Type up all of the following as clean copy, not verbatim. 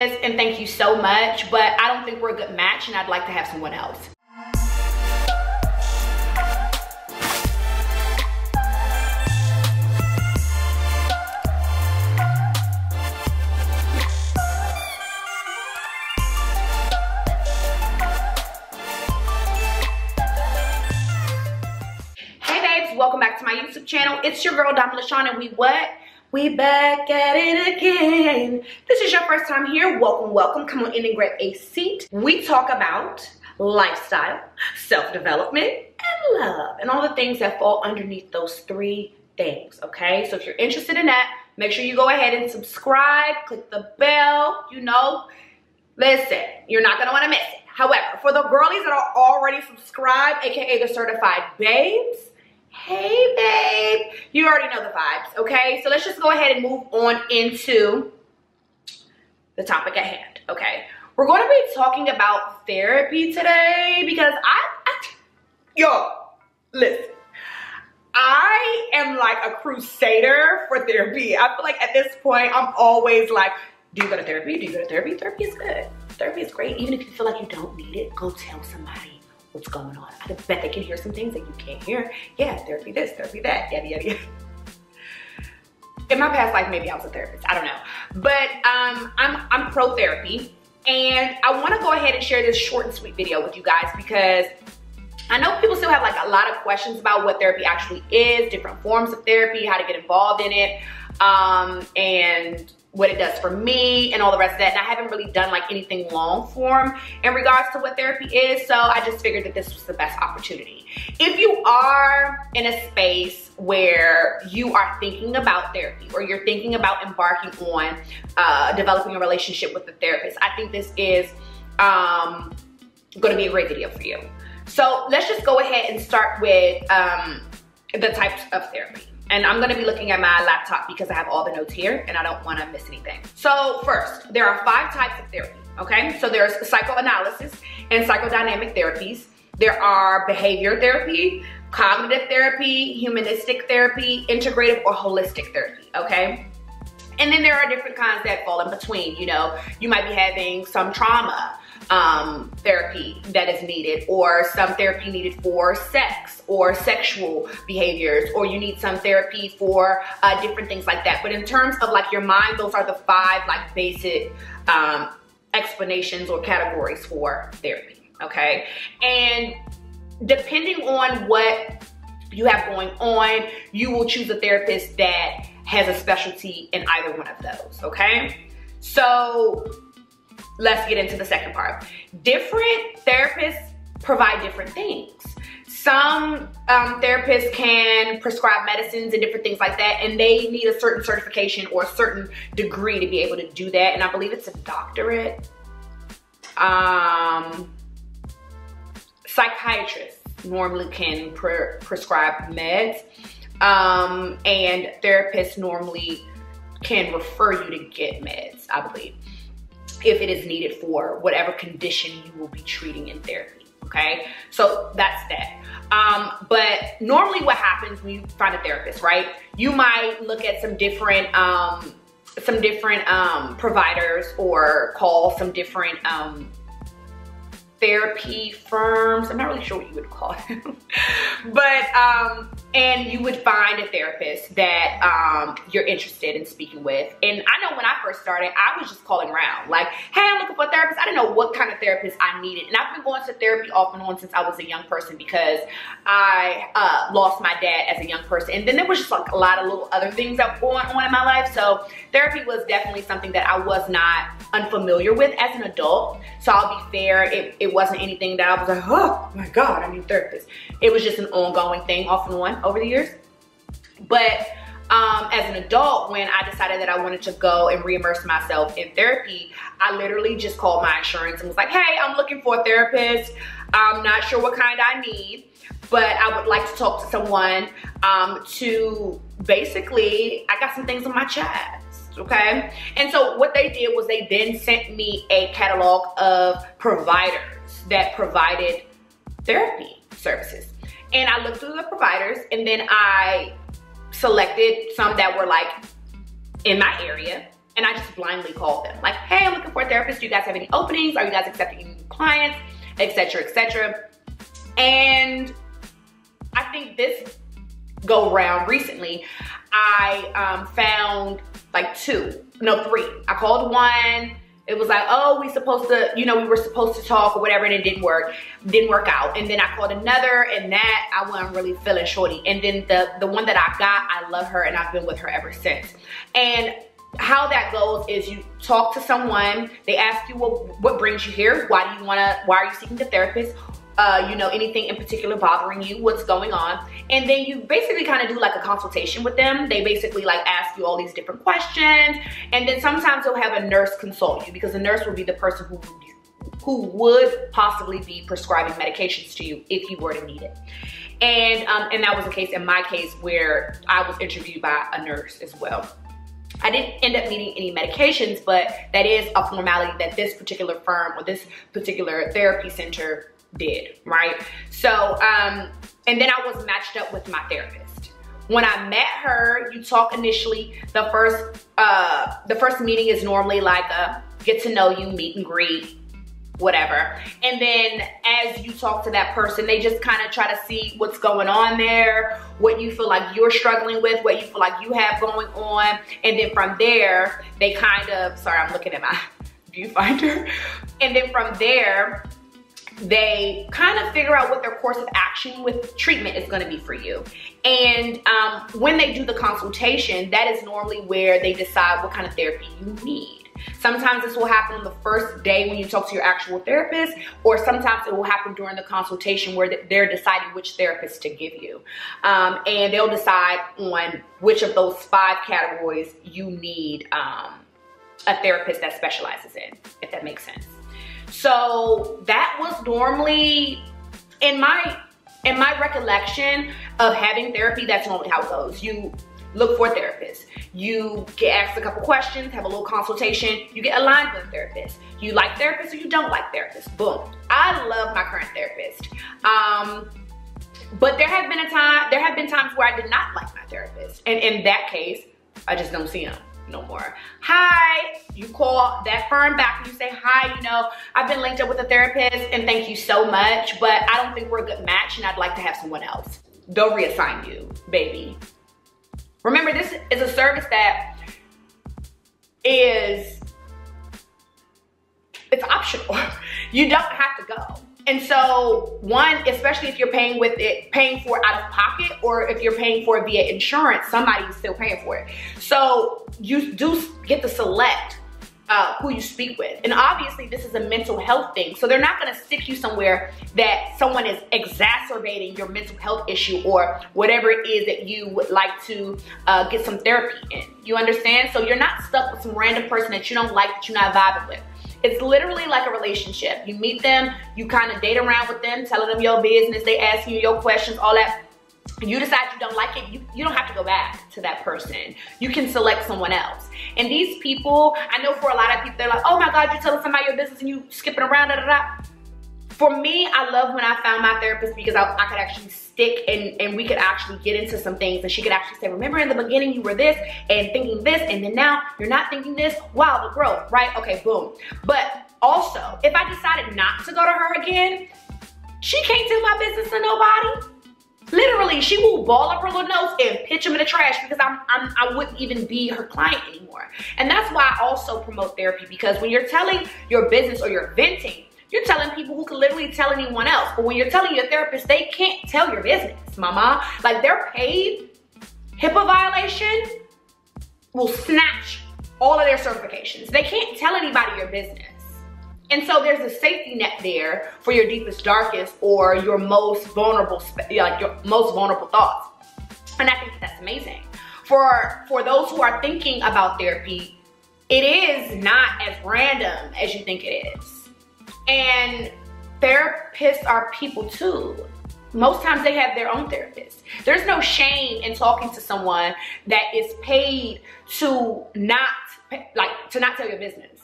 and thank you so much, but I don't think we're a good match and I'd like to have someone else. Hey babes, welcome back to my YouTube channel. It's your girl Diamond LaShawn, and we back at it again. This is your first time here, welcome, welcome. Come on in and grab a seat. We talk about lifestyle, self-development, and love, and all the things that fall underneath those three things, okay? So if you're interested in that, make sure you go ahead and subscribe, click the bell, you know. Listen, you're not gonna wanna miss it. However, for the girlies that are already subscribed, AKA the certified babes, hey babe, you already know the vibes, okay? So let's just go ahead and move on into the topic at hand, okay? We're going to be talking about therapy today because yo, listen, I am like a crusader for therapy. I feel like at this point, I'm always like, do you go to therapy? Do you go to therapy? Therapy is good. Therapy is great. Even if you feel like you don't need it, go tell somebody what's going on. I bet they can hear some things that you can't hear. Yeah, therapy this, therapy that, yada, yada, yada. In my past life, maybe I was a therapist, I don't know. But I'm pro therapy, and I wanna go ahead and share this short and sweet video with you guys because I know people still have like a lot of questions about what therapy actually is, different forms of therapy, how to get involved in it, and what it does for me and all the rest of that. And I haven't really done like anything long form in regards to what therapy is, so I just figured that this was the best opportunity. If you are in a space where you are thinking about therapy or you're thinking about embarking on developing a relationship with a therapist, I think this is gonna be a great video for you. So let's just go ahead and start with the types of therapy. And I'm gonna be looking at my laptop because I have all the notes here and I don't wanna miss anything. So first, there are 5 types of therapy, okay? So there's psychoanalysis and psychodynamic therapies. There are behavior therapy, cognitive therapy, humanistic therapy, integrative or holistic therapy, okay? And then there are different kinds that fall in between. You know, you might be having some trauma therapy that is needed, or some therapy needed for sex or sexual behaviors, or you need some therapy for different things like that. But in terms of like your mind, those are the 5 like basic explanations or categories for therapy, okay? And depending on what you have going on, you will choose a therapist that has a specialty in either one of those, okay? So let's get into the second part. Different therapists provide different things. Some therapists can prescribe medicines and different things like that, and they need a certain certification or a certain degree to be able to do that, and I believe it's a doctorate. Psychiatrists normally can prescribe meds, and therapists normally can refer you to get meds, I believe, if it is needed for whatever condition you will be treating in therapy, okay? So that's that. But normally what happens when you find a therapist, right? You might look at some different providers, or call some different therapy firms. I'm not really sure what you would call them. But, and you would find a therapist that you're interested in speaking with. And I know when I first started, I was just calling around. Like, hey, I'm looking for a therapist. I didn't know what kind of therapist I needed. And I've been going to therapy off and on since I was a young person, because I lost my dad as a young person. And then there was just like a lot of little other things that were going on in my life. So therapy was definitely something that I was not unfamiliar with as an adult. So I'll be fair, it wasn't anything that I was like, oh my God, I need a therapist. It was just an ongoing thing off and on over the years. But as an adult, when I decided that I wanted to go and re-immerse myself in therapy, I literally just called my insurance and was like, hey, I'm looking for a therapist. I'm not sure what kind I need, but I would like to talk to someone to basically, I got some things on my chest. Okay, and so what they did was they then sent me a catalog of providers that provided therapy services. And I looked through the providers, and then I selected some that were like in my area, and I just blindly called them. Like, hey, I'm looking for a therapist. Do you guys have any openings? Are you guys accepting any new clients? Et cetera, et cetera. And I think this go round recently, I found like three. I called one. It was like, oh, we supposed to, you know, we were supposed to talk or whatever, and it didn't work out. And then I called another, and that I wasn't really feeling shorty. And then the one that I got, I love her, and I've been with her ever since. And how that goes is you talk to someone, they ask you, well, what brings you here? Why are you seeking the therapist? You know, anything in particular bothering you, what's going on? And then you basically kind of do like a consultation with them. They basically like ask you all these different questions. And then sometimes they'll have a nurse consult you, because the nurse will be the person who would possibly be prescribing medications to you if you were to need it. And that was the case in my case, where I was interviewed by a nurse as well. I didn't end up needing any medications, but that is a formality that this particular firm or this particular therapy center did, right? So, and then I was matched up with my therapist. When I met her, you talk initially. The first meeting is normally like a get to know you, meet and greet, whatever. And then as you talk to that person, they just kind of try to see what's going on there, what you feel like you're struggling with, what you feel like you have going on. And then from there, they kind of, sorry, I'm looking at my viewfinder. And then from there, they kind of figure out what their course of action with treatment is going to be for you. And when they do the consultation, that is normally where they decide what kind of therapy you need. Sometimes this will happen on the first day when you talk to your actual therapist, or sometimes it will happen during the consultation where they're deciding which therapist to give you. And they'll decide on which of those 5 categories you need a therapist that specializes in, if that makes sense. So that was normally, in my recollection of having therapy, that's normally how it goes. You look for a therapist. You get asked a couple questions, have a little consultation. You get aligned with a therapist. You like therapists or you don't like therapists. Boom. I love my current therapist. But there have been times where I did not like my therapist. And in that case, I just don't see him no more. Hi, you call that firm back and you say, hi, you know, I've been linked up with a therapist and thank you so much, but I don't think we're a good match and I'd like to have someone else. They'll reassign you, baby. Remember, this is a service that is, it's optional. You don't have to go. And so one, especially if you're paying for it out of pocket, or if you're paying for it via insurance, somebody's still paying for it. So you do get to select who you speak with. And obviously this is a mental health thing. So they're not gonna stick you somewhere that someone is exacerbating your mental health issue or whatever it is that you would like to get some therapy in. You understand? So you're not stuck with some random person that you don't like, that you're not vibing with. It's literally like a relationship. You meet them, you kind of date around with them, telling them your business, they asking you your questions, all that. You decide you don't like it, you don't have to go back to that person. You can select someone else. And these people, I know for a lot of people, they're like, oh my God, you're telling somebody your business and you skipping around, da da da. For me, I love when I found my therapist, because I could actually stick and we could actually get into some things, and she could actually say, remember in the beginning you were this and thinking this, and then now you're not thinking this. Wow, the growth, right? Okay, boom. But also, if I decided not to go to her again, she can't tell my business to nobody. Literally, she will ball up her little nose and pitch them in the trash, because I wouldn't even be her client anymore. And that's why I also promote therapy, because when you're telling your business or you're venting, you're telling people who can literally tell anyone else. But when you're telling your therapist, they can't tell your business, mama. Like, they're paid. HIPAA violation will snatch all of their certifications. They can't tell anybody your business. And so there's a safety net there for your deepest, darkest, or your most vulnerable, like your most vulnerable thoughts. And I think that's amazing. For those who are thinking about therapy, it is not as random as you think it is. And therapists are people too. Most times they have their own therapist. There's no shame in talking to someone that is paid to not tell your business.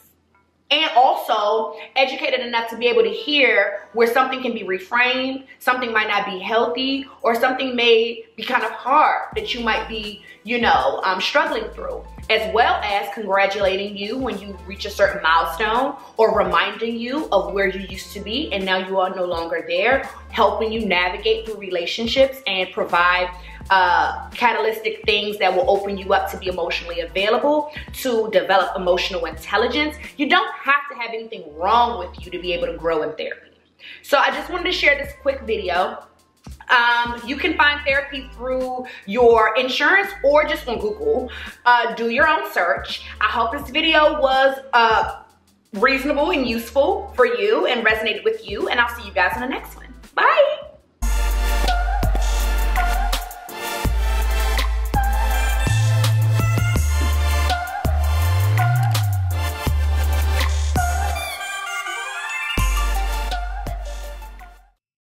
and also educated enough to be able to hear where something can be reframed, something might not be healthy, or something may be kind of hard that you might be, you know, struggling through, as well as congratulating you when you reach a certain milestone, or reminding you of where you used to be and now you are no longer there, helping you navigate through relationships and provide catalytic things that will open you up to be emotionally available, to develop emotional intelligence. You don't have to have anything wrong with you to be able to grow in therapy. So I just wanted to share this quick video. You can find therapy through your insurance or just on Google. Do your own search. I hope this video was reasonable and useful for you and resonated with you, and I'll see you guys in the next one. Bye.